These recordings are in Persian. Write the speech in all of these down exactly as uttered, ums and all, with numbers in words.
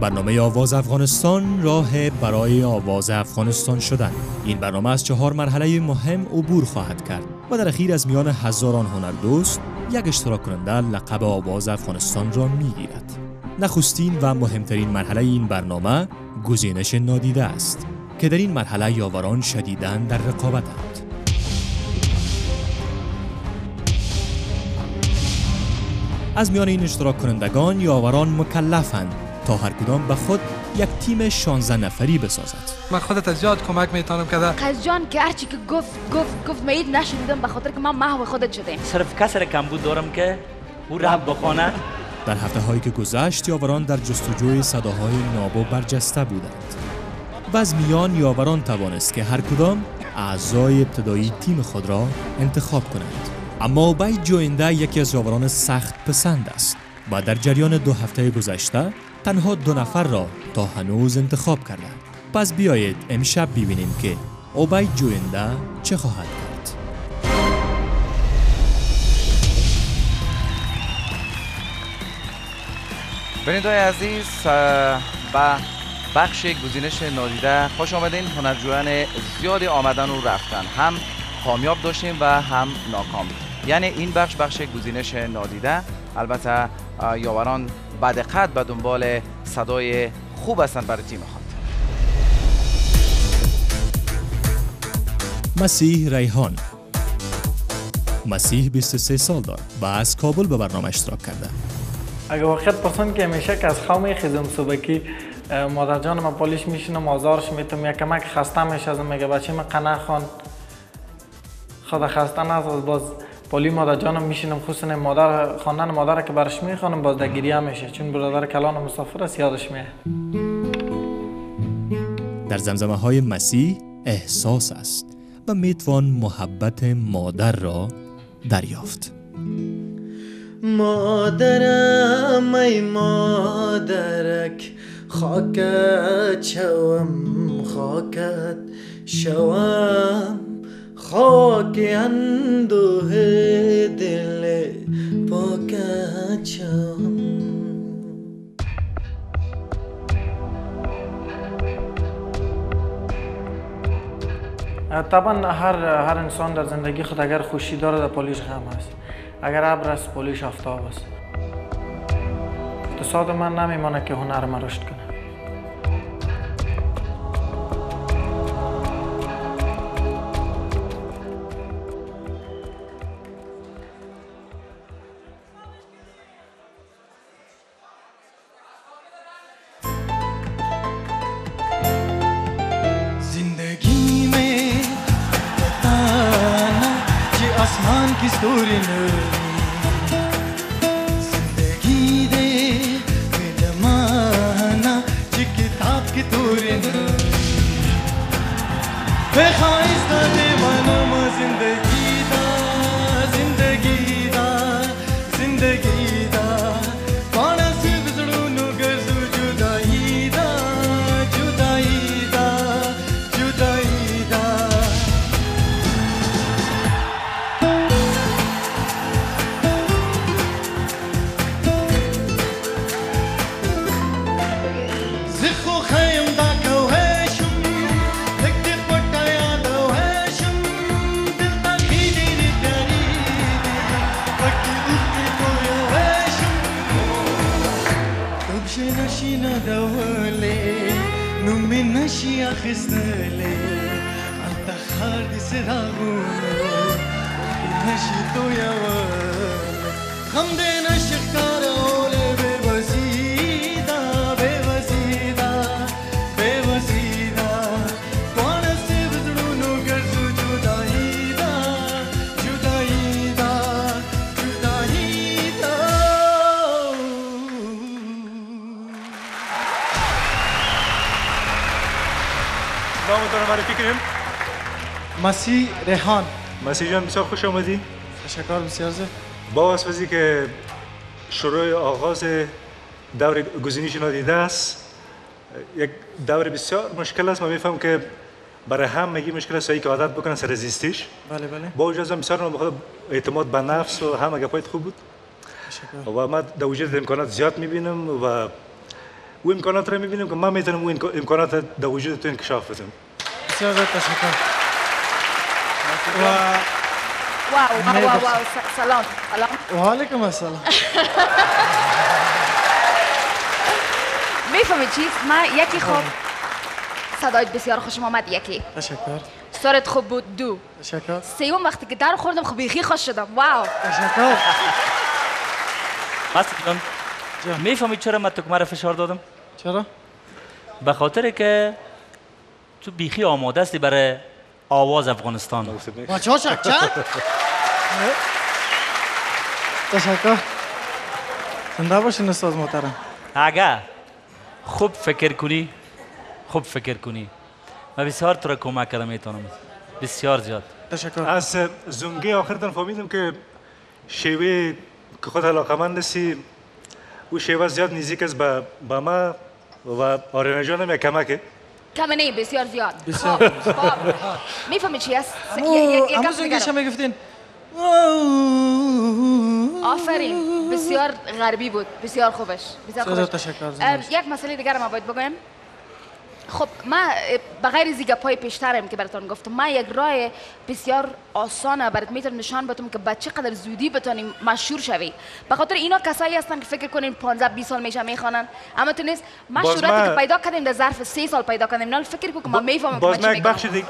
برنامه آواز افغانستان راه برای آواز افغانستان شدن. این برنامه از چهار مرحله مهم عبور خواهد کرد و در اخیر از میان هزاران هنردوست یک اشتراک کننده لقب آواز افغانستان را میگیرد. نخستین و مهمترین مرحله این برنامه گزینش نادیده است که در این مرحله یاوران شدیداً در رقابتند. از میان این اشتراک کنندگان یاوران مکلفند تا هر کدام به خود یک تیم شانزده نفری بسازد. من خودت از یاد کمک میتونم کرده. قیس جان که هرچی که گفت گفت گفت میید نشدیدم، به خاطر که من محو خودت شدم. صرف کسر کم بود دارم که او رب بخونه. در هفته هایی که گذشت یاوران در جستجوی صداهای نابو برجسته بودند و از میان یاوران توانست که هر کدام اعضای ابتدایی تیم خود را انتخاب کنند. اما اوبید جوینده یکی از یاوران سخت پسند است و در جریان دو هفته گذشته تنها دو نفر را تا هنوز انتخاب کردند. پس بیایید امشب ببینیم که اوبید جوینده چه خواهد کرد. بیننده‌های عزیز، با بخش گزینش نادیده خوش آمدین. هنرجویان زیادی آمدن و رفتن، هم کامیاب داشتیم و هم ناکام. یعنی این بخش بخش گزینش نادیده. البته یاوران با دقت به دنبال صدای خوب هستند برای تیم خود. مسیح ریحان. مسیح بیست و سه سال دار و از کابل به برنامه اشتراک کرده. اگه واقعیت پسند که همیشه که از خوامی خیزم صبحی مادر جان من پالیش میشینم آزارش میتونم، یک کمک خسته میشه ازم، میگه بچه من قنه خان خدا خسته نزد، باز پالی مادر جانم میشینم خوشن مادر خواندن مادر که برش میخوانم باز دگیریه میشه، چون برادر کلان مسافر است یادش میه. در زمزمه های مسیح احساس است و میتوان محبت مادر را دریافت. مادرم ای مادرک خاکت شوم، خاکت شوم، خاک اندوه دل پاکت شوم. طبعا هر هر انسان در زندگی خود اگر خوشی داره در پولیش غم است، اگر ابر است پولیش آفتاب است. اقتصاد من نمیمانه که هنر من رشد کنه. مسیح ریحان. مسیح جان بسیار خوش آمدی. تشکر بسیار زیاد. با واسطه‌ای که شروع آغاز دور گزینش نادیده است، یک دور بسیار مشکل است. من میفهمم که برای هم میگی مشکل است که عادت بکنن سر رزیستیش. بله بله. با وجود هم بسیار نمیخواد اعتماد به نفس و همه گپایت خوب بود. تشکر. و ما در وجود امکانات زیاد میبینم و و امکانات را میبینیم که من میتونم اون امکانات را در وجود تو انکشاف بدم. بسیار زیاد تشکر. واو واو واو سلام سلام. و علیکم السلام. میفهمی چیز ما یکی خوب صدایت بسیار خوشم آمد یکی. تشکر. سرت خوب بود دو. تشکر. سیوم وقتی که در خوردم خوب بیخی خوش شدم. واو. تشکر. ماستم. میفهمی چرا من تو کمر فشار دادم؟ چرا؟ به خاطر که تو بیخی آماده استی برای آواز افغانستان. ما چه شک چه؟ تشکر. زنده باشین استاد محترم. آقا خوب فکر کنی، خوب فکر کنی. من بسیار تو را کمک کردم میتونم. بسیار زیاد. تشکر. از زنگی آخرتان فهمیدم که شیوه که خود علاقمند هستی و شیوه زیاد نزدیک است با با ما و آریانا جان هم یک کمکه. کم نه بسیار زیاد. بسیار. میفهمی چی است؟ همون زنگی شما گفتین. آفرین بسیار غربی بود بسیار خوبش. بسیار تشکر. یک مسئله دیگر ما باید بگویم. خب من بغیر زیگا پای پیشترم که براتون گفتم من یک راه بسیار آسانه برات میتونم نشان بدم که با چقدر زودی بتونیم مشهور شوی. به خاطر اینا کسایی هستن که فکر کنین پانزده بیست سال میشه میخوانن اما تو نیست. ما شهرتی که پیدا کردیم در ظرف سه سال پیدا کردیم نه فکر کو که ما میفهمم باز من یک بخش دیگه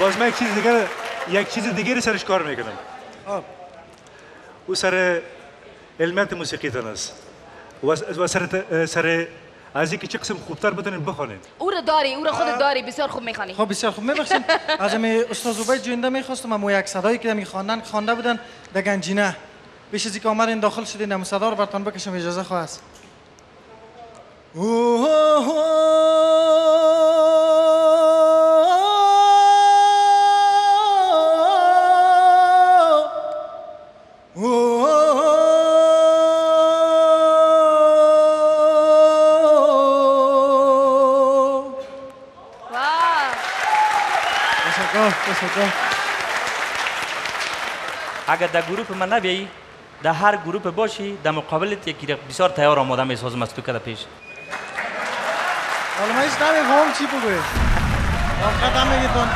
باز من یک چیز دیگه یک چیز دیگه سرش کار میکنم. او سر علمت موسیقی تن است. و سر سر از اینکه چه قسم خوبتر بتونین بخونین او را داری او را خودت داری بسیار خوب میخوانی. خب بسیار خوب میبخشین از استاد عبید جونده میخواستم اما یک صدایی که میخواندن خوانده بودن در گنجینه بیش از اینکه آمدین داخل شدین هم صدا رو براتون بکشم اجازه خواه است. اگر در گروپ من نبیایی در هر گروپ باشی در مقابلت یکی بسیار تیار آماده میسازم از تو که در پیش حالا من ایش نمیخوام چی بگوی آخرت هم میگیتون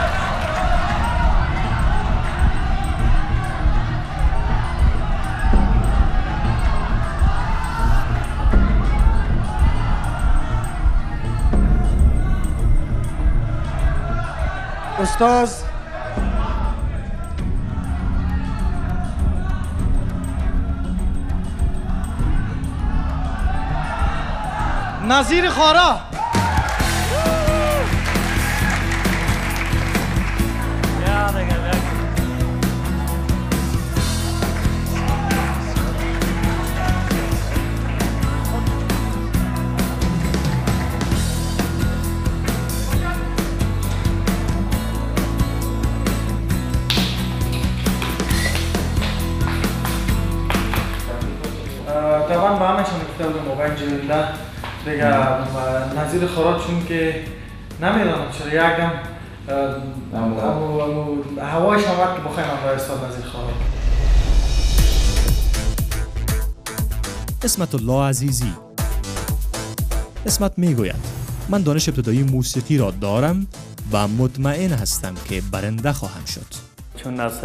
استاز نذیر خارا طبعا به همه چون اکتر به موقع جلده دیگه نذیر خارا چون که نمیدانم چرا یک دم هوایش آمد که بخوایم همراه استاد نذیر خارا. اسمت الله عزیزی اسمت میگوید من دانش ابتدایی موسیقی را دارم و مطمئن هستم که برنده خواهم شد. چون از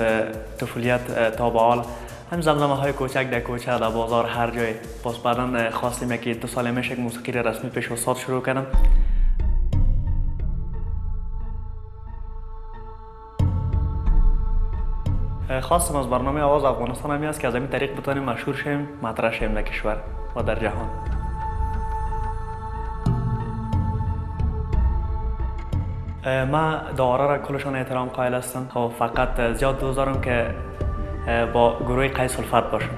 طفولیت تا به حال هم زمزمه های کوچک در کوچه در بازار هر جای پس بعدا خواستیم که دو سال میشه که موسیقی را رسمی پیش استاد شروع کردم. خواستم از برنامه آواز افغانستان همی است که از این طریق بتانیم مشهور شیم مطرح شیم در کشور و در جهان. من داره را کلشان احترام قائل هستم و فقط زیاد دوست دارم که با گروه قیس الفت باشم.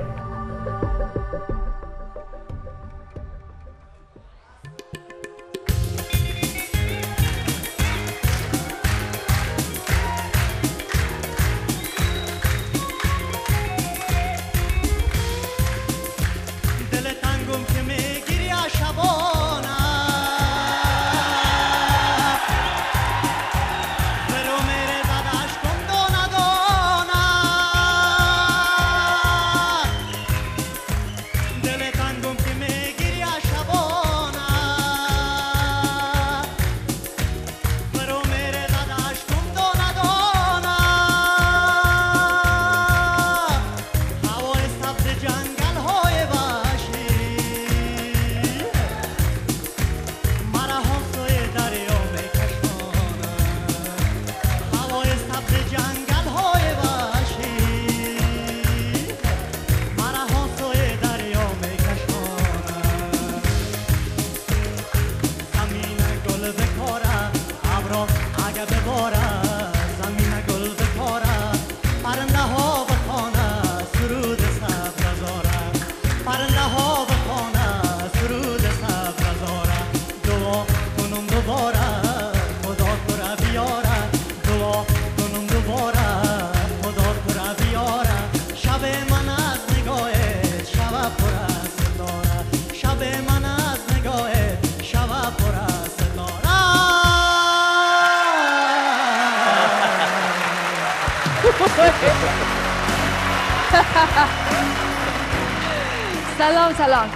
سلام سلام.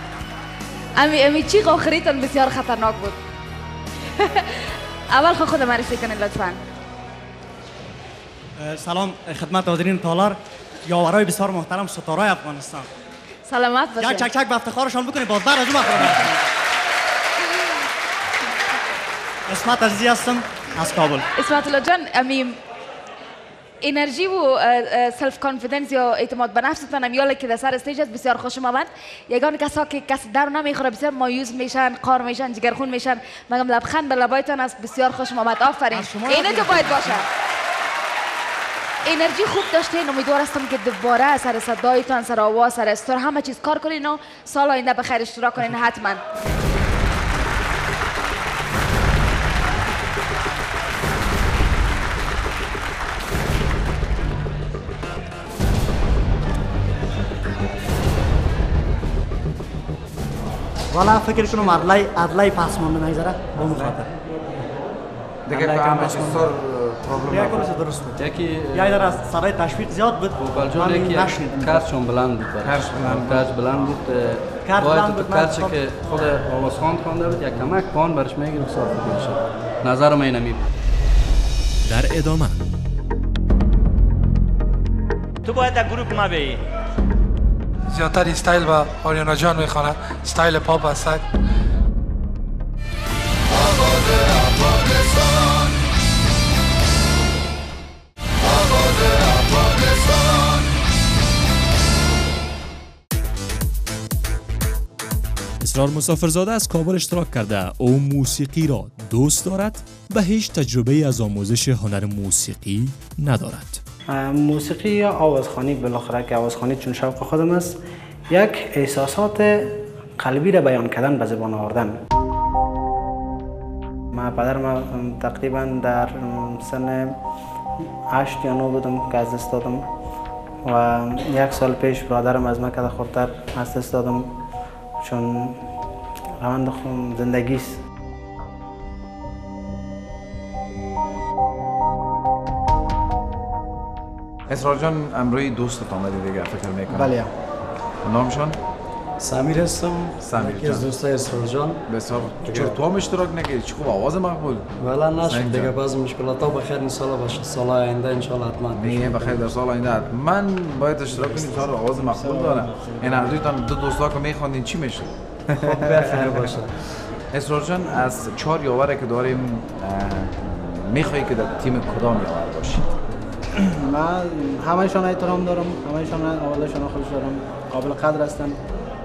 امی امی چیق آخریتان بسیار خطرناک بود. اول خود معرفی کنید لطفاً. سلام خدمت حاضرین تالار، یاورای بسیار محترم ستاره‌های افغانستان. سلامت باشید. چک چک چک به افتخارشان بکنید. باز بعد از اون افتخار اسمت عزیزی هستم از کابل. اسمت الله جان، امی انرژی و سلف کانفیدنس یا اعتماد به نفستان هم یاله که در سر استیج هست بسیار خوشم آمد. یگان کسا که کس در نمیخوره بسیار مایوز میشن، قار میشن، جگرخون میشن. مگم لبخند به لبایتان است بسیار خوشم آمد. آفرین، اینه که باید باشه. انرژی خوب داشتین، امیدوار هستم که دوباره سر صدایتان، سر آواز، سر استور همه چیز کار کنین و سال آینده به خیر اشتراک کنین حتما. والا فکر کنم عدلای عدلای پاسمانده نمیذاره با مخاطب دیگه کاملا سر پرابلم بود. درست بود یکی یادم از سرای تشویق زیاد بود. بلجان یکی کارشون بلند بود، کارش بلند کارش بلند بود کار بلند بود کارش که خود آواز خواند خوانده بود. یک کمک پان برش میگیره صاف میشه. نظر من اینمی بود. در ادامه تو باید در گروه ما بیایی. زیادتر این ستایل با آریانا جان میخواند، ستایل پاپ هست. آواز افغانستان، آواز افغانستان. اسرار مسافرزاده از کابل اشتراک کرده. او موسیقی را دوست دارد و هیچ تجربه از آموزش هنر موسیقی ندارد. موسیقی یا آوازخوانی، بالاخره که آوازخوانی چون شوق خودم است، یک احساسات قلبی را بیان کردن به زبان آوردن. ما پدرم تقریبا در سن هشت یا نه بودم که از دست دادم و یک سال پیش برادرم از من کده خردتر از دست دادم، چون روند زندگی است. اسرار جان امروی دوستت آمده دیگه فکر میکنم. بله. نامشان؟ سمیر هستم. سمیر جان. از دوستای اسرار جان. بسیار. چرا تو هم اشتراک نکردی؟ چه خوب آواز مقبول. ولی نشد دیگه باز مشکلاتا بخیر این سال باشه. سال آینده ان شاء الله حتما. نه بخیر در سال آینده. من باید اشتراک کنم چون آواز مقبول داره. این امرویتان دو دوستا که میخواندین چی میشه؟ خوب بخیر باشه. اسرار جان از چهار یاوره که داریم میخوای که در تیم کدام یاور باشی؟ من همه‌شان احترام دارم، همه‌شان اولشان خوش دارم، قابل قدر هستم،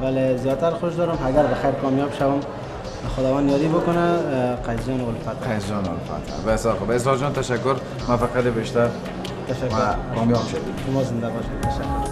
ولی زیادتر خوش دارم اگر به خیر کامیاب شوم خداوند یادی بکنه قیس جان الفت. قیس جان الفت. بسیار خوب. اسرار جان تشکر، موفقیت بیشتر. تشکر. کامیاب شد. شما زنده باشید. تشکر.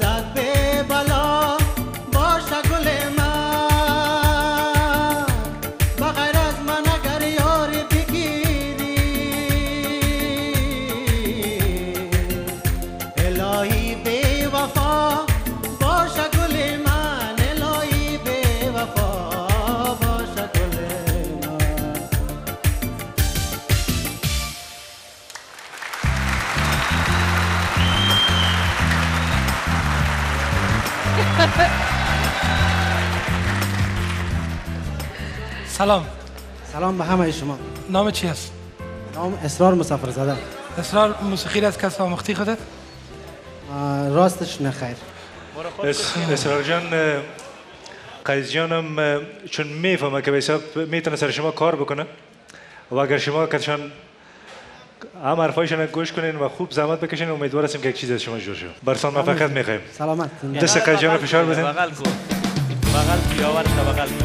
That be balance. سلام. سلام به همه شما. نام چی است؟ نام اسرار مسافرزاده. اسرار موسیقی از کس آموختی خودت؟ راستش نه خیر. اسرار جان، قیس جانم چون میفهمه که به حساب میتونه سر شما کار بکنه و اگر شما کتشان هم حرفایشان گوش کنین و خوب زحمت بکشین، امیدوار هستیم که یک چیز از شما جور شد. برسان موفقیت میخوایم. سلامت. دست قیس جان فشار بدین. بغل کو. بغل پیاور تا بغل کو.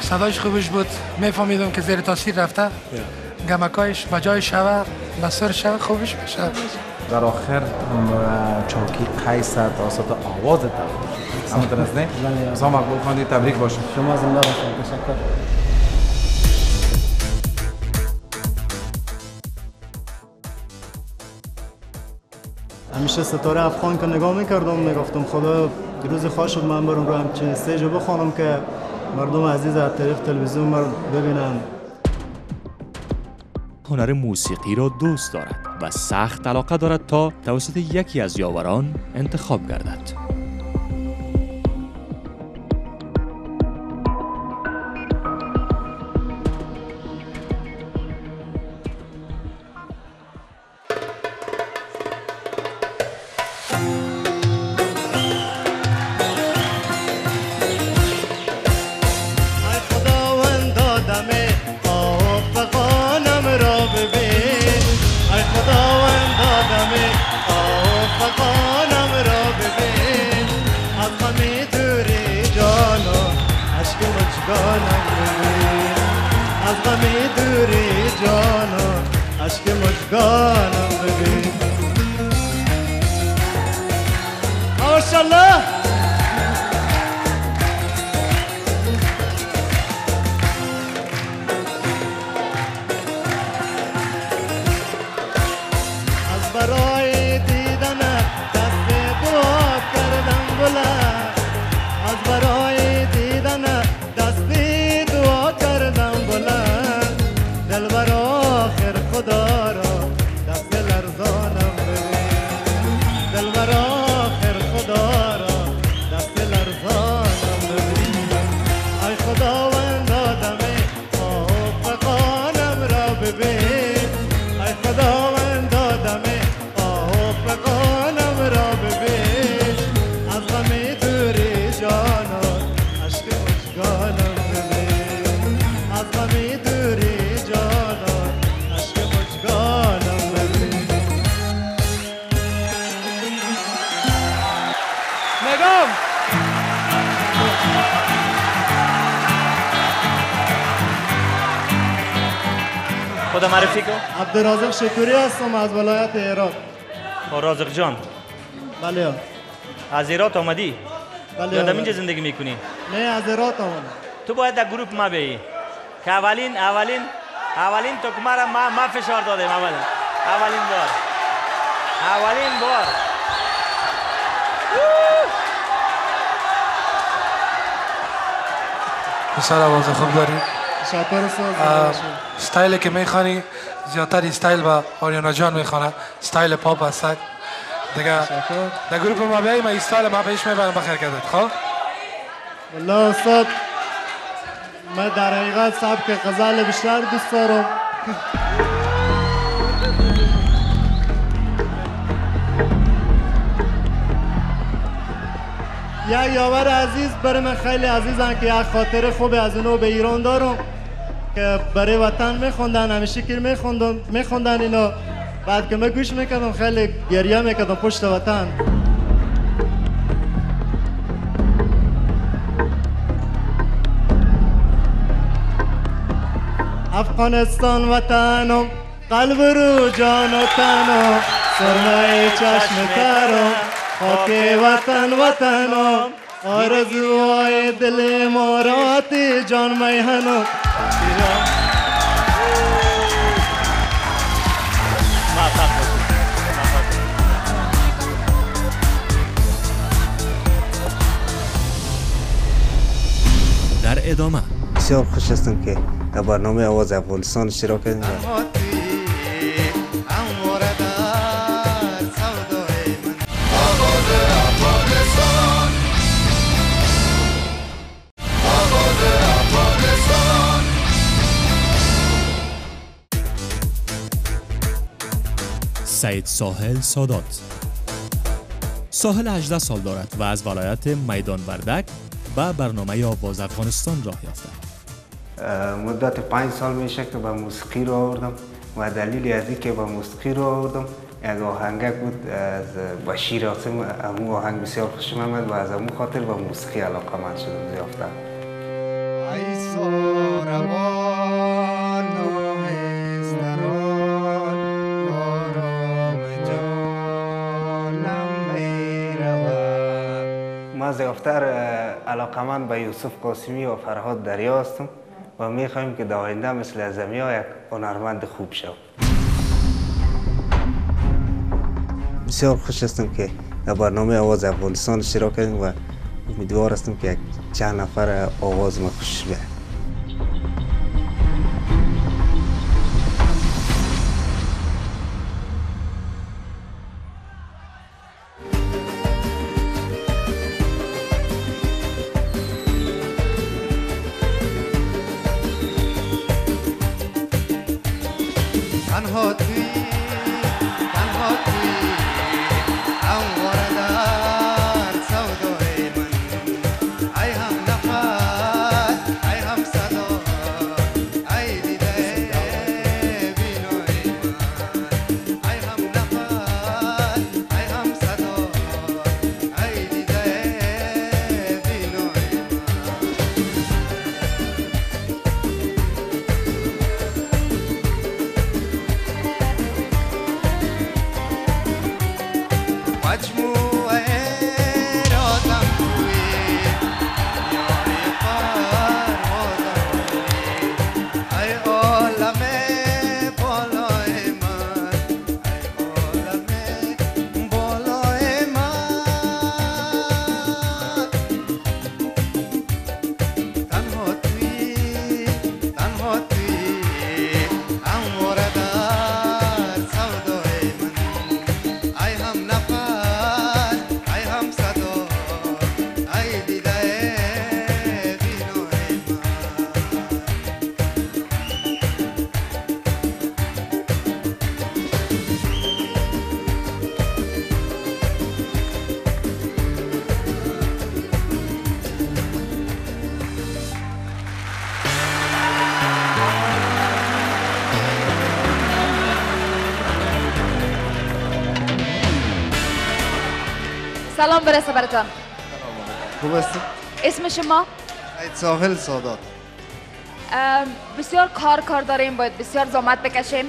صدایش خوبش بود، میفهمیدم که زیر تاثیر رفته. گمکایش به جای شوه، مسور شوه، خوبش بشه. در آخر چاکی قیس توسط آواز داد. اما درست نه؟ شما مقبول خواندی، تبریک باشه. شما زنده باشید. تشکر. همیشه ستاره افغان که نگاه میکردم، میگفتم خدا روز خواه شد من برم رو همچین استیج بخوانم که مردم عزیز از طریق تلویزیون ما ببینند. هنر موسیقی را دوست دارد و سخت علاقه دارد تا توسط یکی از یاوران انتخاب گردد. عبدالرزاق شکوری هستم از ولایت هرات. رازق جان. بله. از هرات آمدی؟ بله. یادم اینجا زندگی میکنی؟ نه از هرات آمدم. تو باید در گروپ ما بیایی. که اولین اولین اولین تو کمر ما ما فشار دادیم اولین. اولین بار. اولین بار. بسیار آواز خوب داری. شاطر ساز. استایلی که میخوانی زیادتر استایل با آریانا جان میخوانه، استایل پاپ است. دیگه در گروپ ما بیایی ما استایل ما پیش میبرم بخیر کردید. خب والله استاد من در حقیقت سبک غزل بیشتر دوست دارم. یا یاور عزیز برای من خیلی عزیزن که یک خاطر خوب از اونو به ایران دارم که برای وطن میخوندن، همیشه که میخوندن میخوندن اینا، بعد که من گوش میکردم خیلی گریه میکردم پشت وطن. افغانستان وطنم، قلب رو جان و تنم، سرمای چشم ترم، خاک وطن وطنم، آرزوهای دل ما رات جان میهنم. ما ادامه. بسیار خوش هستم که در برنامه آواز افغانستان اشتراک کردم. سید ساحل سادات. ساحل هجده سال دارد و از ولایت میدان وردک به برنامه آواز افغانستان راه یافته. مدت پنج سال میشه که به موسیقی رو آوردم و دلیلی از اینکه به موسیقی رو آوردم یک آهنگک بود از بشیر عاصم. امو آهنگ بسیار خوشم آمد و از امو خاطر به موسیقی علاقه مند شدم زیافتم. من زیافتر علاقمند به یوسف قاسمی و فرهاد دریا هستم و میخوایم که در آینده مثل اعظمی ها یک هنرمند خوب شد. بسیار خوش هستم که در برنامه آواز افغانستان اشتراک کردیم و امیدوار هستم که چند نفر آواز ما خوش بیاد. سلام برسه برتان. خوب هستی؟ اسم شما؟ سید ساحل سادات. بسیار کار کار داریم، باید بسیار زحمت بکشیم.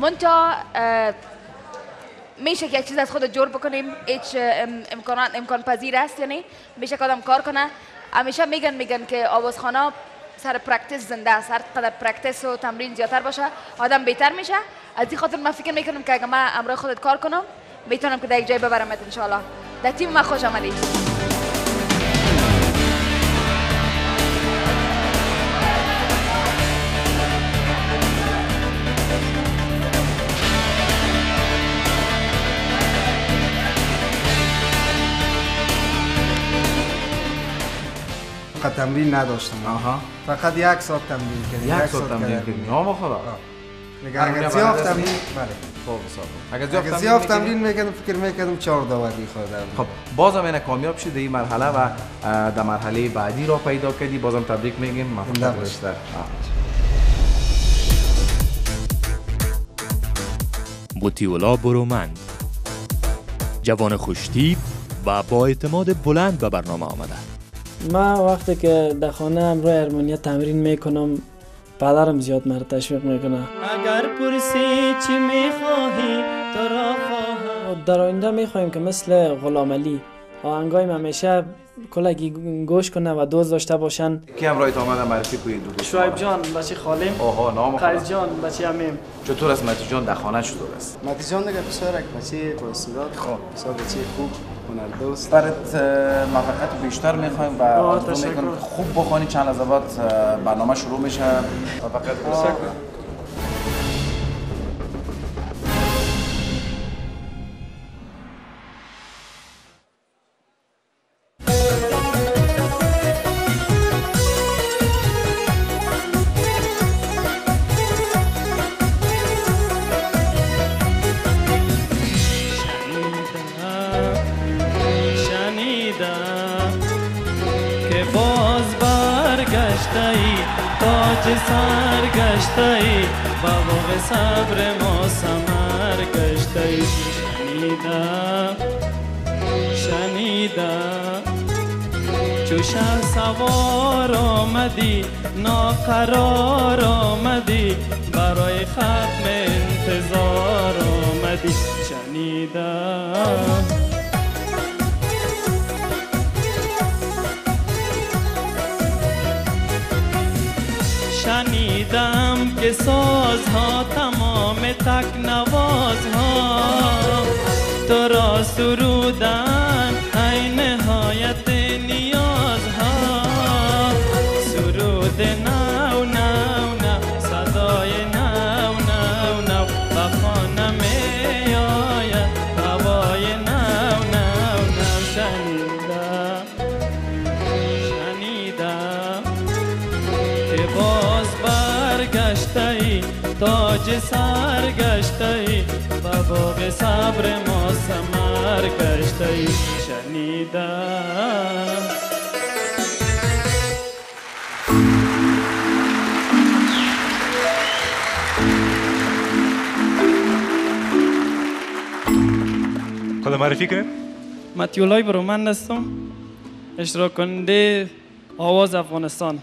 منتها میشه که یک چیز از خود جور بکنیم، هیچ امکانات امکان پذیر است، یعنی میشه که آدم کار کنه. همیشه میگن میگن که آوازخانه سر پرکتیس زنده است، هر قدر پرکتیس و تمرین زیادتر باشه آدم بهتر میشه. از این خاطر من فکر میکنم که اگه من امروز خودت کار کنم میتونم که در یک جای ببرمت انشالله. در تیم ما خوش آمدید. فقط تمرین نداشتم. آها. فقط یک ساعت تمرین کردیم. یک ساعت تمرین کردیم. نام خدا. اگر زیاد تمرین بله. اگر زیاف تمرین میکردم فکر میکردم چهار داوری خوردم. خب بازم اینا کامیاب شد در این مرحله و در مرحله بعدی را پیدا کردی. بازم تبریک میگیم. مفیدتر بیشتر. بوتیولا برومند جوان خوشتیپ و با اعتماد بلند به برنامه آمده. من وقتی که در خانه ام روی هارمونیا تمرین میکنم پدرم زیاد مرا تشویق میکنه. اگر پرسی چی میخواهی تو را خواهم. در آینده میخوایم که مثل غلام علی آهنگای همیشه کلگی گوش کنه و دوست داشته باشن. کی همراهت آمدن معرفی کنید دوست؟ شعیب جان بچه خالم. آها نام خالم. قیس جان بچه عمیم. چطور است متی جان در خانه چطور است؟ متی جان دیگه پسرک بچه با استعداد خوب، بچه خوب هنردوست. برات موفقیت بیشتر می‌خوایم و آرزو می‌کنم خوب بخونی، چند لحظه بعد برنامه شروع میشه. موفقیت برسه. ناقرار آمدی برای ختم انتظار آمدی شنیدم شنیدم که سازها تمام تک نوازها تو را سرودن ای نهایت نیازها سروده نو نو نو صدای نو نو نو با خانه می آید هوای نو نو نو شنیدم شنیدم که باز برگشته ای تاج سر گشته ای و باغ صبر ما ثمر گشته ای شنیدم خدا معرفی کنیم؟ متیولای برومند هستم، اشتراک کننده آواز افغانستان.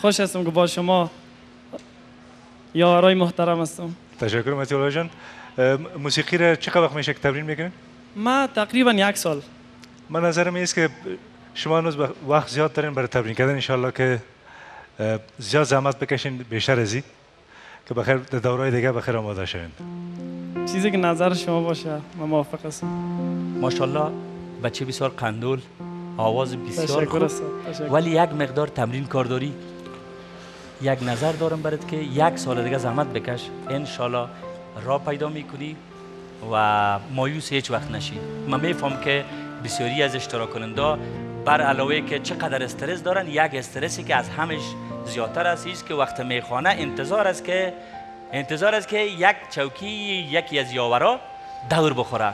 خوش هستم که با شما یارای محترم هستم. تشکر متیولای جان. موسیقی را چقدر وقت میشه که تمرین میکنید؟ من تقریبا یک سال. من نظرم این است که شما هنوز وقت زیاد دارین برای تمرین کردن. انشالله که زیاد زحمت بکشین بیشتر ازی که بخیر در دورهای دیگه بخیر آماده شوین. چیزی که نظر شما باشه من موافق هستم. ماشاءالله بچه بسیار قندول، آواز بسیار خوب، ولی یک مقدار تمرین کار داری. یک نظر دارم برات که یک سال دیگه زحمت بکش، انشالله راه پیدا میکنی و مایوس هیچ وقت نشی. من میفهم که بسیاری از اشتراک کننده بر علاوه که چقدر استرس دارن، یک استرسی که از همش زیادتر است هیچ که وقت میخوانه انتظار است که انتظار است که یک چوکی یکی از یاورا دور بخوره.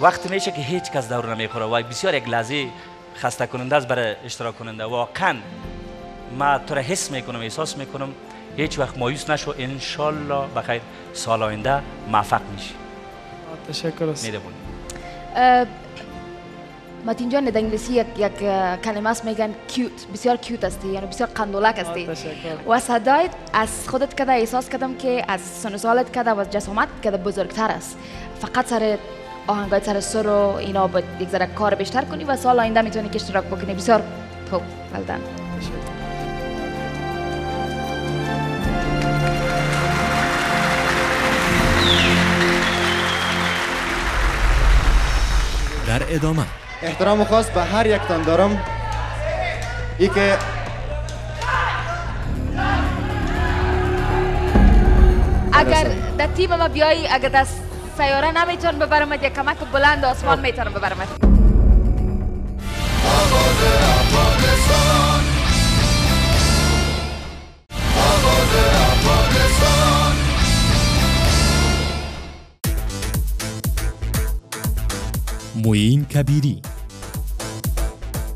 وقت میشه که هیچ کس دور نمیخوره و بسیار یک لحظه خسته کننده است برای اشتراک کننده. واقعا ما تو را حس میکنم، احساس میکنم. هیچ وقت مایوس نشو، انشالله بخیر سال آینده موفق میشی. تشکر است. میدونم متین جان در انگلیسی یک یک کلمه است میگن کیوت، بسیار کیوت هستی، یعنی بسیار قندولک هستی و صدایت از خودت کده احساس کردم که از سن و سالت کده و جسمت کده بزرگتر است. فقط سر آهنگای سر سر و اینا باید یک ذره کار بیشتر کنی و سال آینده میتونی که اشتراک بکنی. بسیار خوب بلدن. در ادامه احترام خاص به هر یک تان دارم ای که اگر در تیم ما بیایی، اگر در سیاره نمیتون ببرمت، یک کمک بلند آسمان میتونم ببرمت. آواز افغانستان، آواز افغانستان. موین کبیری.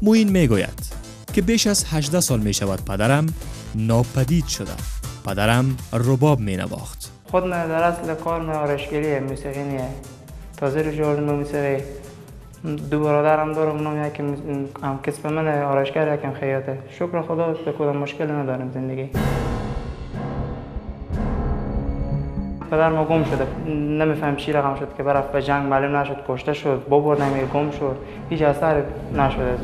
موین میگوید که بیش از هجده سال میشود پدرم ناپدید شده. پدرم رباب مینواخت. خود من در اصل کار من آرشگری موسیقی نیه، تازه رو جوردم موسیقی. دو برادرم دارم، اونم یکی هم کسب من آرشگر، یکم خیاطه. شکر خدا به کدام مشکل ندارم زندگی. پدرم گم شده، نمیفهم چی رقم شد که برفت به جنگ، معلوم نشد، کشته شد، بابر نمیر گم شد، هیچ اثر نشد.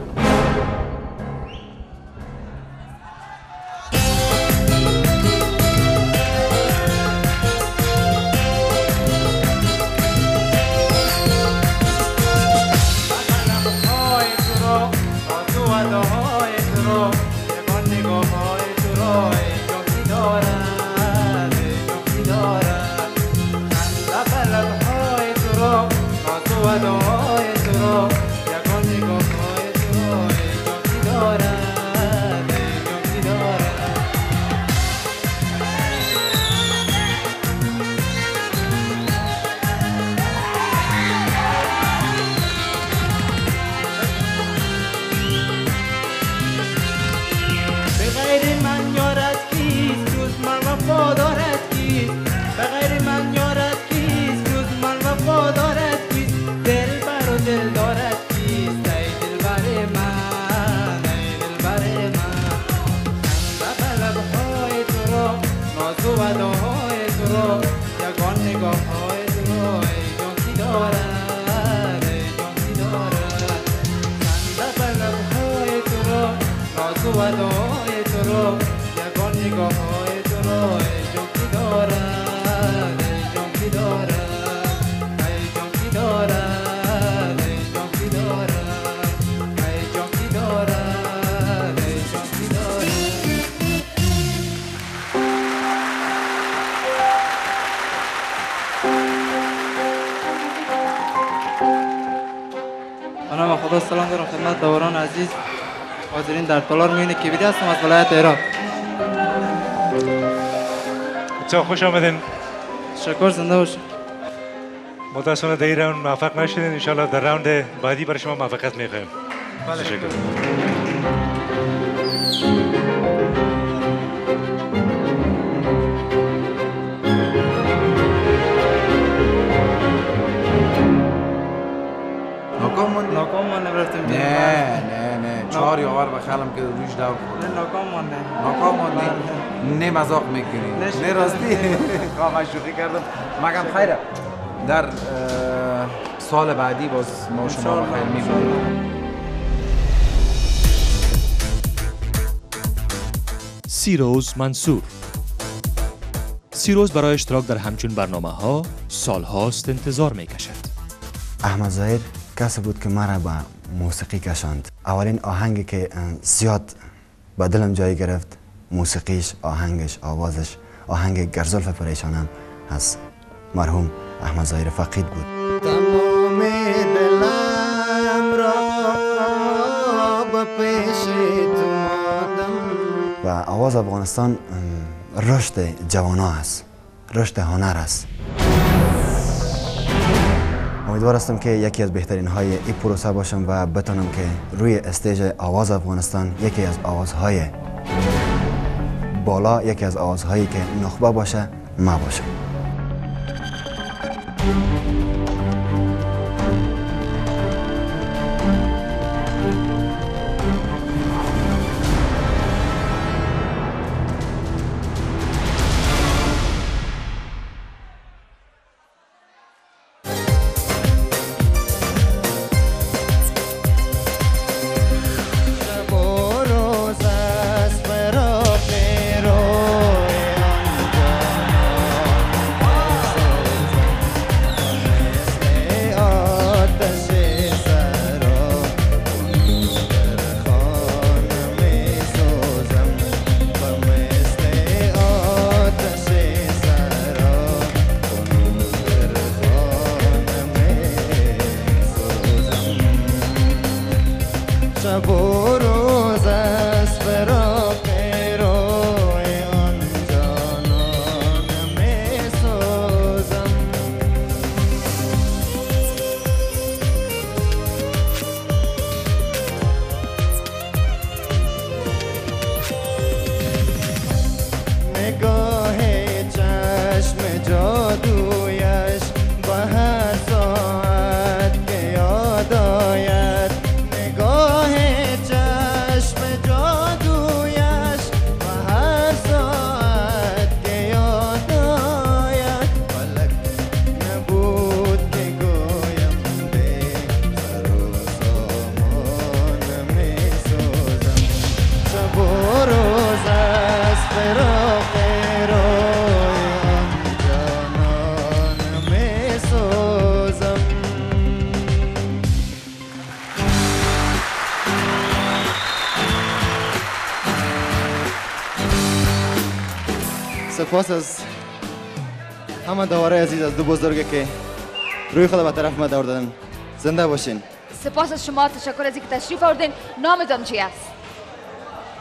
راه تو را جنگی دارد، جنگی دارد، جنگی دارد، جنگی دارد، جنگی دارد، جنگی دارد. منم خدا سلام دارم خدمت دوران عزیز. حاضرین در تالار موین کبیری هستم از ولایت هرات. بچه‌ها خوش آمدین. شکر زنده باش. متاسفانه در این راوند موفق نشدین، ان شاءالله در راوند بعدی برای شما موفقیت می‌خوایم. بله شکر. ناکام مانده برفتیم دیگه؟ نه نه نه چهار یاور بخلم که رویش دو خورد. نه ناکام مانده. ناکام مانده؟ نه مذاق میکنی؟ نه راستی؟ خواه من شوخی کردم. مگم خیره در سال بعدی باز ما شما بخیر میکنیم. سیروس منصور. سیروس برای اشتراک در همچون برنامه ها سالهاست انتظار میکشد. احمد زاهر کسی بود که مرا به موسیقی کشاند. اولین آهنگی که زیاد به دلم جای گرفت، موسیقیش، آهنگش، آوازش، آهنگ گرزولف پریشانم از مرحوم احمد ظاهر فقید بود. تمام دلم را به پیش تو آدم. و آواز افغانستان رشد جوانا است، رشد هنر است. امیدوار هستم که یکی از بهترین های این پروسه باشم و بتانم که روی استیج آواز افغانستان یکی از آوازهای بالا، یکی از آوازهایی که نخبه باشه ما باشم. سپاس از همه دواره عزیز، از دو بزرگه که روی خدا به طرف ما دور دادن. زنده باشین. سپاس از شما، تشکر از اینکه تشریف آوردین. نامتان چی است؟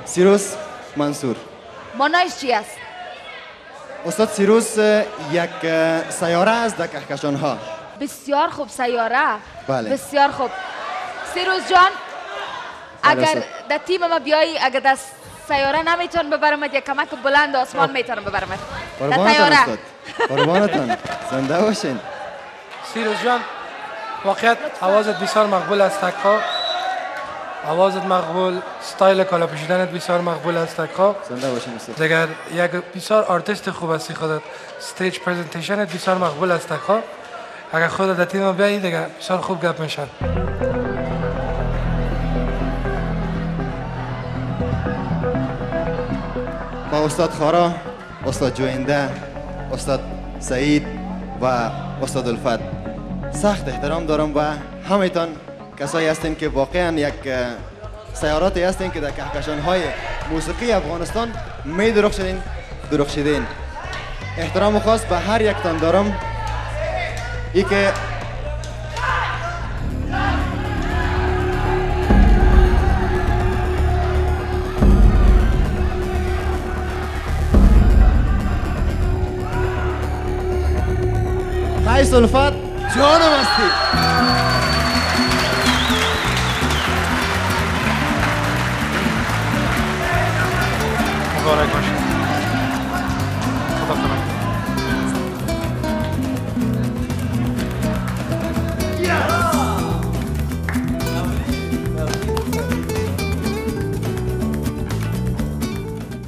سیروس منصور. مانایش چی است؟ استاد سیروس یک سیاره است در کهکشان ها. بسیار خوب. سیاره؟ بله بسیار خوب. سیروس جان اگر در تیم ما بیایی، اگر دست سیاره نمیتون ببرمت، یک کمک بلند آسمان میتونم ببرمت. قربانتان استاد، قربانتان. زنده باشین. سیروس جان واقعیت آوازت بسیار مقبول است تکا. آوازت مقبول، ستایل کالا پوشیدنت بسیار مقبول است تکا. زنده باشین استاد. دیگر یک بسیار آرتیست خوب هستی خودت. استیج پرزنتیشنت بسیار مقبول است تکا. اگر خودت در تیم بیایی دیگر بسیار خوب گپ میشن. ما استاد خارا، استاد جوینده، استاد سعید و استاد الفت سخت احترام دارم و همه‌تان کسایی هستین که واقعا یک سیاراتی هستین که در کهکشان‌های موسیقی افغانستان می درخشیدین درخشیدین احترام خاص به هر یک تان دارم. ای که قیس الفت جانم هستی. مبارک باشه.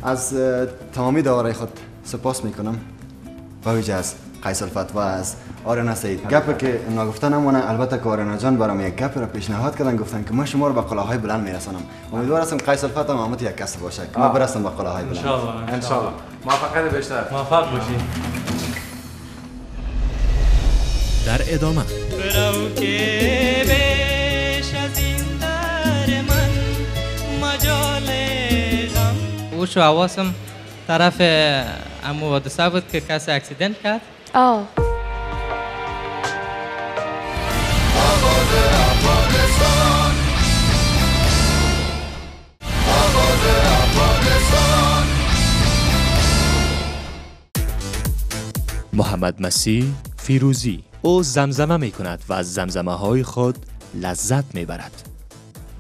از تمامی داورای خود سپاس میکنم و ویژه از قیس الفت و از آریانا سعید. گپ که نگفته نمونه. البته که آریانا جان برام یک گپ را پیشنهاد کردن، گفتن که ما شما رو به قلاهای بلند میرسانم. امیدوار هستم قیس الفت هم همت یک کس باشه که ما برسم به قلاهای بلند. ان شاء الله ان شاء الله موفقیت بیشتر موفق باشید. در ادامه برو که بیش از این در من مجال غم و شو حواسم طرف امو حادثه بود که کسی اکسیدنت کرد. آه محمد مصطفی فیروزی او زمزمه می کند و از زمزمه های خود لذت می برد.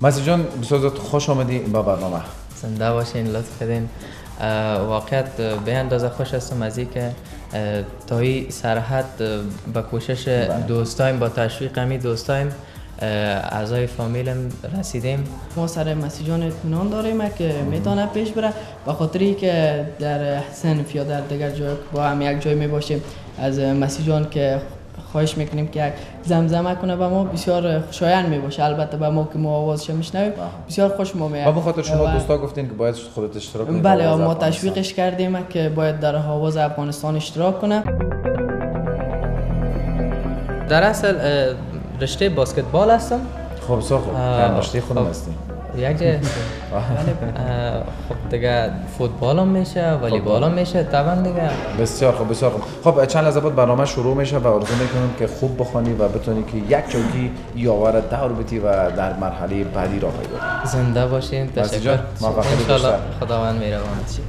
مصطفی جان بسازت خوش آمدی با برنامه. زنده باشین لطف کردین. واقعیت به اندازه خوش هستم از اینکه تا این سرحد با کوشش دوستایم با تشویق همی دوستایم اعضای فامیلم رسیدیم. ما سر مسیح جان اطمینان داریم که میتونه پیش بره به خاطری که در صنف یا در دیگر جای با هم یک جای می باشیم. از مسیح جان که خواهش میکنیم که زمزمه کنه و ما بسیار خوشایند میباشه. البته به ما که ما آوازش میشنویم بسیار خوش ما میاد. به خاطر شما دوستا گفتین که باید خودت اشتراک کنی. بله ما تشویقش کردیم که باید در آواز افغانستان اشتراک کنه. در اصل رشته باسکتبال هستم. خب سا خوب رشته خودم هستیم یک جه. خب دیگه فوتبال هم میشه، والیبال هم میشه طبعا دیگه. بسیار خوب بسیار خوب. خب چند لحظه بعد برنامه شروع میشه و آرزو میکنم که خوب بخوانی و بتونی که یک چوکی یاور دور بتی و در مرحله بعدی راه پیدا کنی. زنده باشین. تشکر. انشالله خداوند مهربانت شه.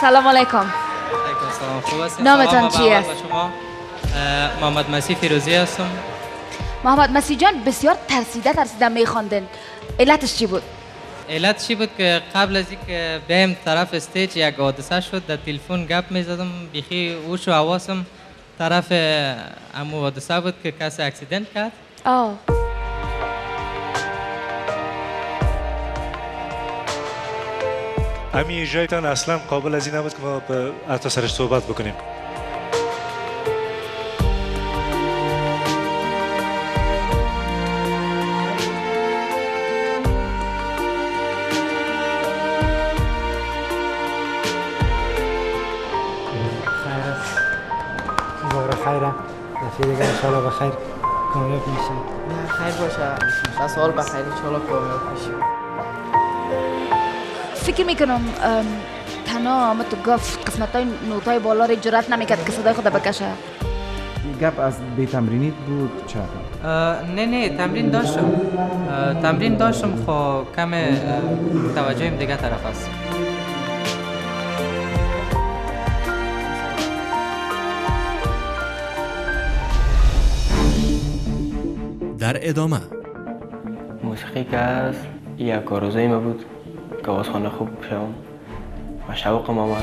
سلام علیکم. علیکم سلام. خوب هستین؟ نامتان چیه؟ محمد مصطفی فیروزی هستم. محمد مصطفی جان بسیار ترسیده ترسیده میخواندن. علتش چی بود؟ علت چی بود که قبل از اینکه بهم طرف استیج یک حادثه شد، در تلفن گپ می‌زدم، بیخی هوش و حواسم طرف امو حادثه بود که کسی اکسیدنت کرد. آه همین جایتان اصلا قابل از این نبود که ما حتی سرش صحبت بکنیم. دیگه انشالله بخیر کامیاب میشیم. نه خیر باشه، ده سال بخیر انشالله کامیاب میشیم. فکر میکنم تنها آمد تو گفت قسمتای نوتای بالا را جرات نمیکرد که صدای خود بکشه. گپ از بی تمرینیت بود چرا؟ نه نه تمرین داشتم، تمرین داشتم خو کم توجهیم دیگه طرف است. در ادامه موسیقی که از یک آرزوی ما بود که آوازخوانده خوب شوم و شوقم آمد.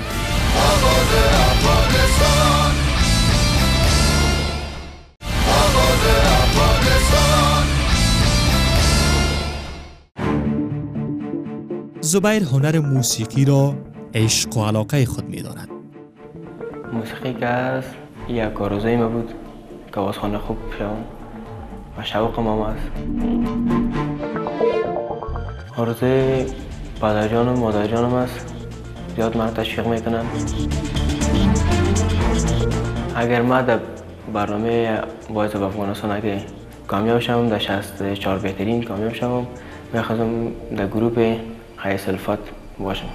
زبیر هنر موسیقی را عشق و علاقه خود می داند. موسیقی که از یک آرزوی ما بود که آوازخوانده خوب شوم و شوق مام است. آرزوی پدر جانم و مادر جانم است، زیاد مرا تشویق میکنند. اگر ما در برنامه آواز افغانستان اگه کامیاب شوم، در شصت چهار بهترین کامیاب شوم، میخواستم در گروه قیس الفت باشم.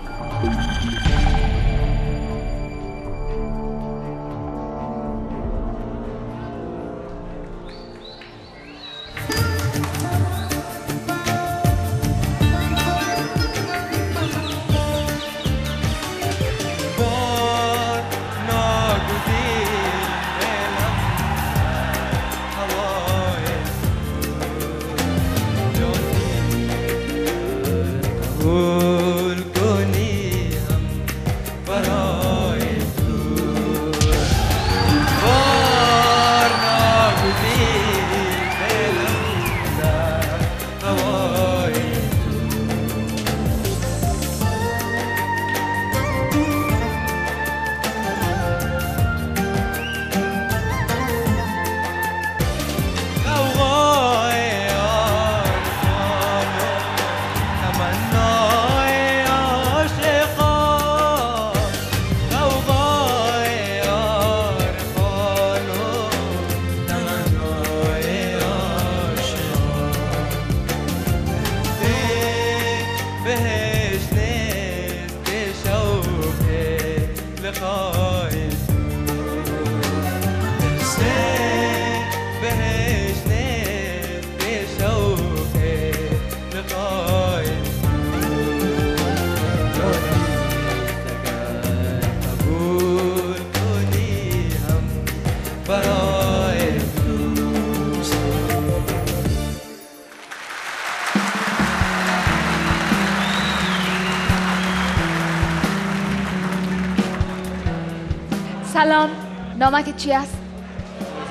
سلام، نامت چی است؟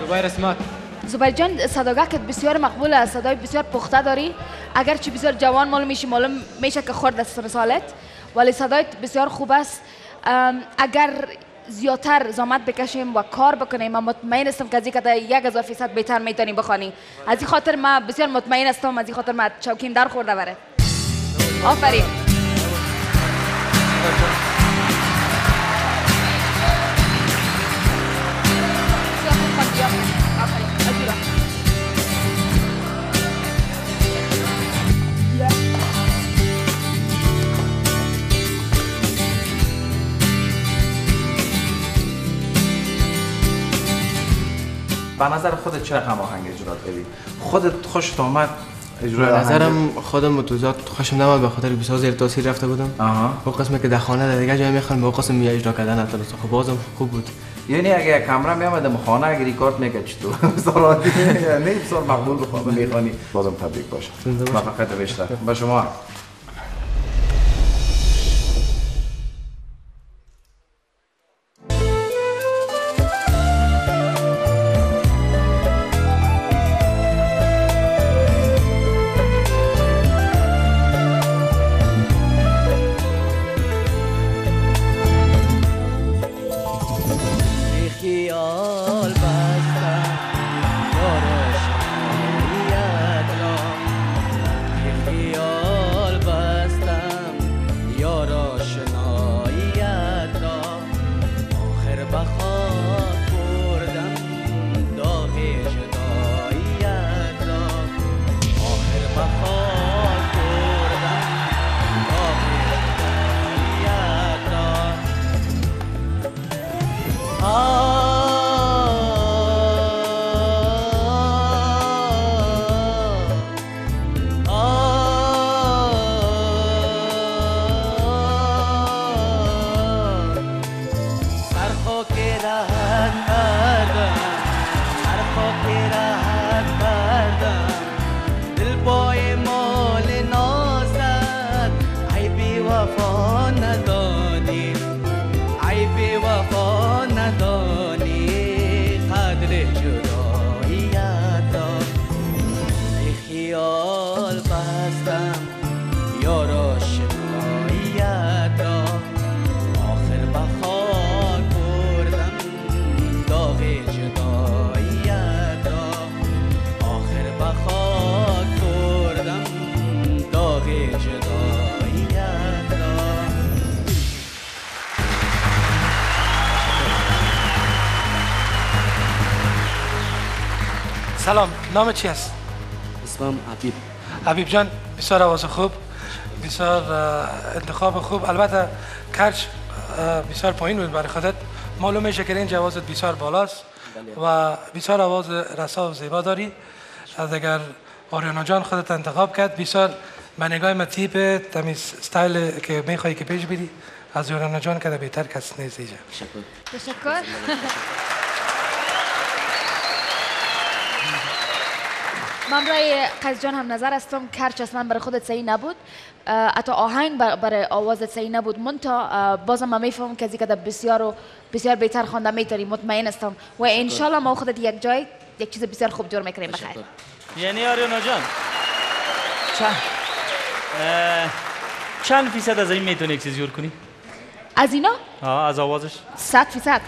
زبیر اسمت. زبیر جان، صداگاهت بسیار مقبول است، صدای بسیار پخته داری، اگرچه بسیار جوان مال میشی، معلوم میشه که خورد است سالت، ولی صدایت بسیار خوب است. اگر زیادتر زحمت بکشیم و کار بکنیم، من مطمئن هستم که از یک هزار فیصد بهتر میتونی بخوانی. از این خاطر من بسیار مطمئن هستم، از این خاطر من چوکیم در خورده بره. آفرین. به نظر خودت چه هماهنگ اجرا کردی؟ خودت خوشت اومد اجرا؟ به نظرم خودم متوزات خوشم نمیاد، به خاطر بسیار زیر تاثیر رفته بودم. آها. اون قسمه که در خانه در دیگه جای میخوام به قسم می اجرا کردن اصلا خب بازم خوب بود. یعنی اگه کامرا میامدم خانه اگه ریکارد میکرد چطور؟ بسیار عادی نه، بسیار مقبول بخوام میخوانی. بازم تبریک باشه. موفقیت بیشتر. با شما. هستم یارا شکایت را آخر بخا کردم، داغ جدایت را آخر بخا کردم، داغ جدایت را. سلام، نام چی است؟ اسمم عبیب. حبیب جان بسیار آواز خوب، بسیار انتخاب خوب، البته کرج بسیار پایین بود برای خودت، معلوم میشه که اینجا آوازت بسیار بالاست و بسیار آواز رسا و زیبا داری. اگر آریانا جان خودت انتخاب کرد، بسیار به نگاه ما تیپ تمیز استایل که میخوایی که پیش بری از آریانا جان که بهتر کس نیست اینجا. تشکر. من برای قیس جان هم نظر هستم. کرچ اصلا برای خودت صحیح نبود، حتی آهنگ برای آوازت صحیح نبود، منتها بازم من میفهمم که زیاد بسیار و بسیار بهتر خوانده میتونی، مطمئن هستم و انشالله ما خودت یک جای یک چیز بسیار خوب جور میکنیم. بخیر، یعنی آریانا جان چند فیصد از این میتونی یک چیز جور کنی؟ از اینا؟ ها، از آوازش صد فیصد.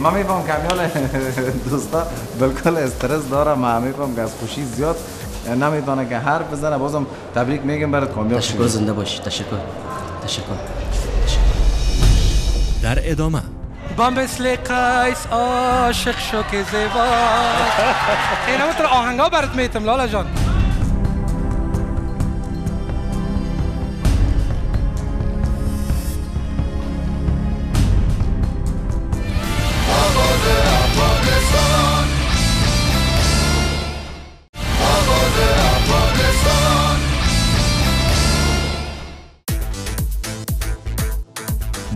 من میفهم کمیال دوستا بالکل استرس داره، من میفهم که از خوشی زیاد نمیتونه که حرف بزنه. بازم تبریک میگم برات، کامیاب شد. تشکر، زنده باشی. تشکر تشکر تشکر. در ادامه بام مثل قیس عاشق شو که زیبا اینا متر آهنگا برات میتم لالا جان.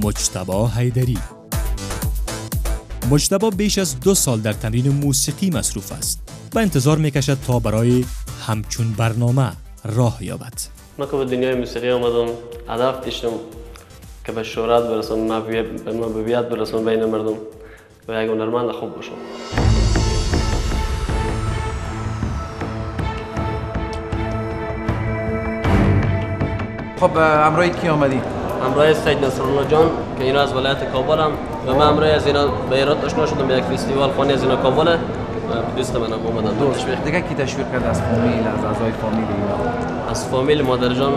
مجتبی حیدری. مجتبی بیش از دو سال در تمرین موسیقی مصروف است و انتظار میکشد تا برای همچون برنامه راه یابد. من که به دنیای موسیقی آمدم، هدف داشتم که به شهرت برسم، من به بیاد برسم بین مردم و یک هنرمند خوب باشم. خب همراهی کی آمدی؟ همراه سید نصرالله جان که اینا از ولایت کابل هم و من همراه از اینا به ایراد آشنا شدم به یک فستیوال خوانی از اینا کابله و دوست منم اومدم. دوست دیگه کی تشویق کرد از فامیل، از اعضای فامیل اینا؟ از فامیل مادر جان،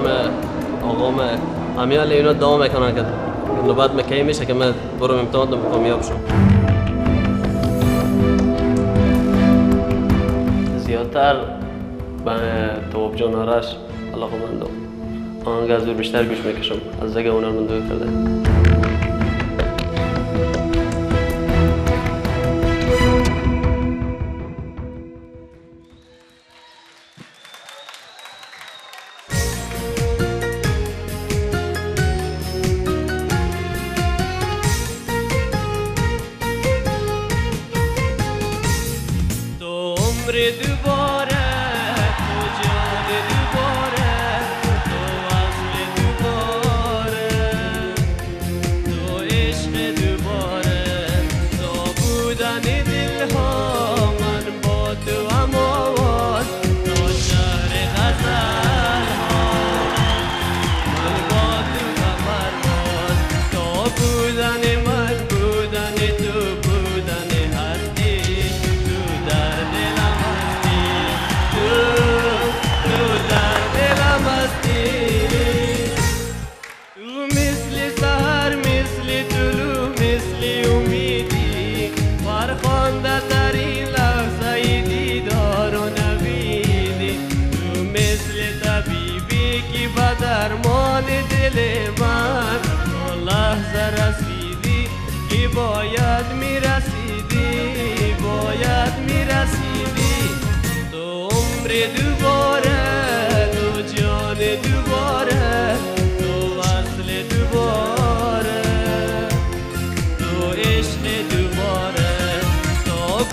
آقام امیال اینا دوام میکنن که نوبت مکی میشه که من برم امتحان بدم کامیاب شم. زیادتر به تواب جان آرش علاقه مندم، آنگاه زور بیشتر گوش میکشم از دیگه هنرمندوی کرده.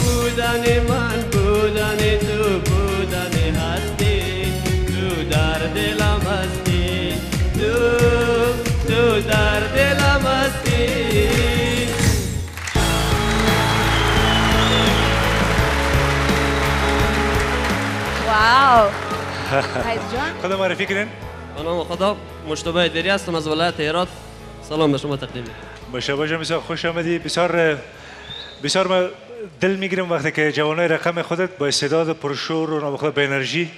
Good and man, good and it's قیس جان خدا معرفی کنین. به نام خدا، مصطفی دری هستم از ولایت هرات. سلام به شما تقدیم می‌کنم. مشابه جان بسیار خوش آمدی. بسیار بسیار من دل می‌گیرم وقتی که جوانای رقم خودت با استعداد پرشور و نابخدا با انرژی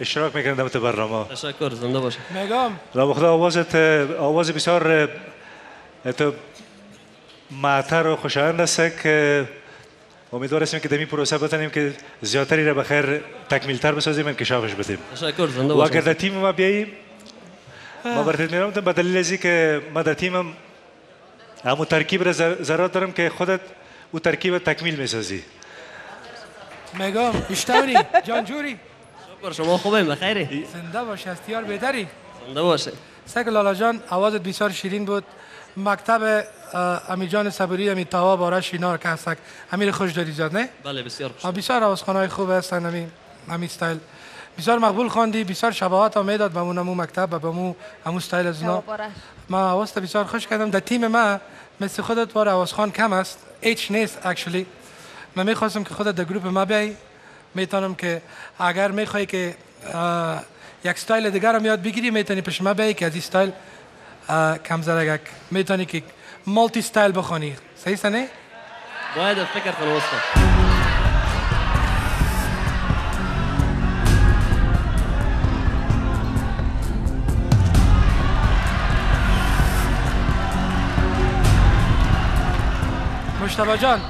اشتراک میکنند در برنامه. تشکر، زنده باش. میگم نابخدا آوازت آواز بسیار تو معطر و خوشایند است که امیدوار هستیم که در این پروسه بتونیم که زیادتری را به خیر تکمیل‌تر بسازیم و انکشافش بدیم. تشکر، زنده باش. و اگر در تیم ما بیایی ما برات میرم، به دلیل از اینکه ما در تیمم همون ترکیب را ضرورت دارم که خودت اون ترکیب تکمیل میسازی. میگم اشتوری جانجوری شکر، شما خوبین؟ بخیری؟ زنده باش، هستیار بهتری؟ زنده باشه. سگ لالا جان آوازت بسیار شیرین بود. مکتب امی جان صبوری امی توا بارا شینار که هستک امیر خوش داری زیاد نه؟ بله بسیار خوش. بسیار آوازخوانای خوب هستن امی امی استایل. بسیار مقبول خواندی، بسیار شباهت هم میداد به مونمو مکتب و به مو همو ستایل از اونا. من آواز تا بسیار خوش کردم. در تیم ما مثل خودت بار آوازخوان کم است، هیچ نیست اکچولی. من میخواستم که خودت در گروپ ما بیایی. میتونم که اگر میخوای که یک ستایل دیگر هم یاد بگیری میتونی پیش ما بیایی که از این ستایل کم زرگک میتونی که مالتی ستایل بخوانی. صحیح است نه؟ باید فکر کنم واسه. مشتبه جان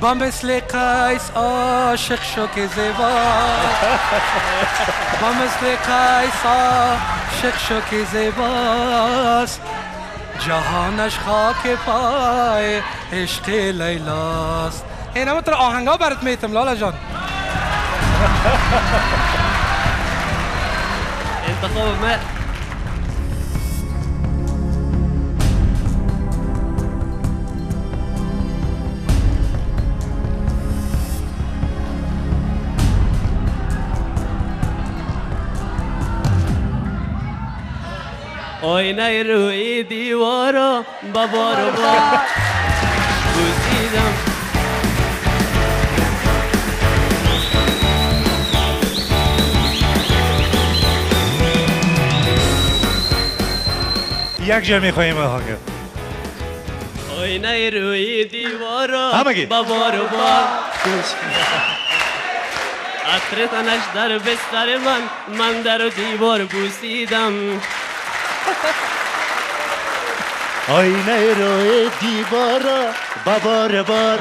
با مثل قیس عاشق شو که زیبا، با مثل قیس عاشق شو که زیباست، جهانش خاک پای عشق لیلاست. این همه تر آهنگا برات میتم لالا جان. انتخاب من آینه روی دیوارا با بار و بار بوسیدم، یک جا میخواییم آهنگ آینه روی دیوارا با بار و بار عطر تنش در بستر من، من در و دیوار بوسیدم. آینه روی دیوارا با بار بار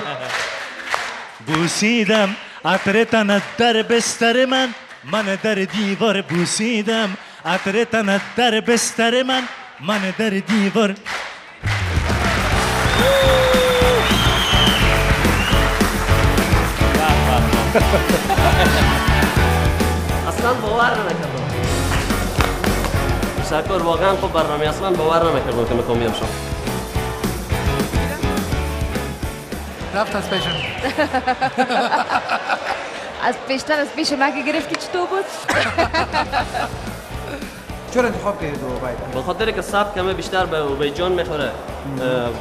بوسیدم، عطر تنت در بستر من، من در دیوار بوسیدم، عطر تنت در بستر من، من در دیوار. اصلا باور نکردم. شکر، واقعا خوب برنامه. اصلا باور نمیکردم که میخوام بیام شما. رفت از پیشم. از پیشتر از پیش ما که گرفتی چطور بود؟ چرا انتخاب کردی عبید؟ به خاطر که سبک همه بیشتر به عبید جان میخوره.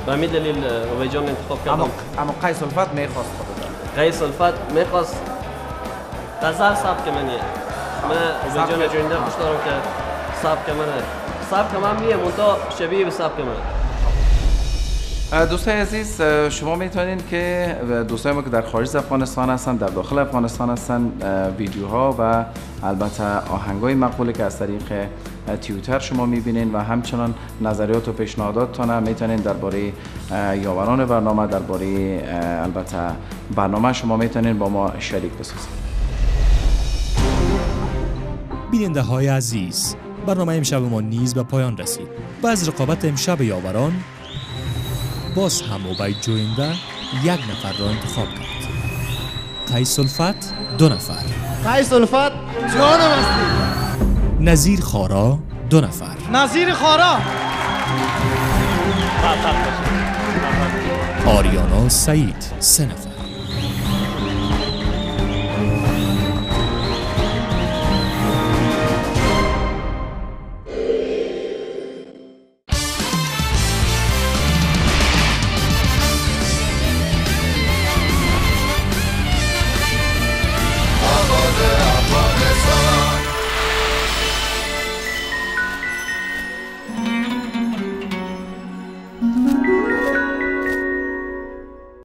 به همین دلیل عبید جان انتخاب کردم. اما قیس الفت میخواست خودت. قیس الفت میخواست غزل سبک منیه. من عبید جان جونده خوش دارم که ساب کمان هست، ساب کمان میه منطقه شبیه به ساب کمان. دوستای عزیز، شما میتونین که دوستای ما که در خارج افغانستان هستن، در داخل افغانستان هستن، ویدیوها و البته آهنگای مقبوله که از طریق تیوتر شما میبینین و همچنان نظریات و پیشنهاداتتون هم میتونین درباره یاوران برنامه، درباره البته برنامه شما میتونین با ما شریک بسازید. بیننده های عزیز، برنامه امشب ما نیز به پایان رسید و از رقابت امشب یاوران باز هم عبید جوینده یک نفر را انتخاب کرد. قیس الفت دو نفر. قیس الفت جانم هستی. نذیر خارا دو نفر. نذیر خارا. آریانا سعید سه نفر.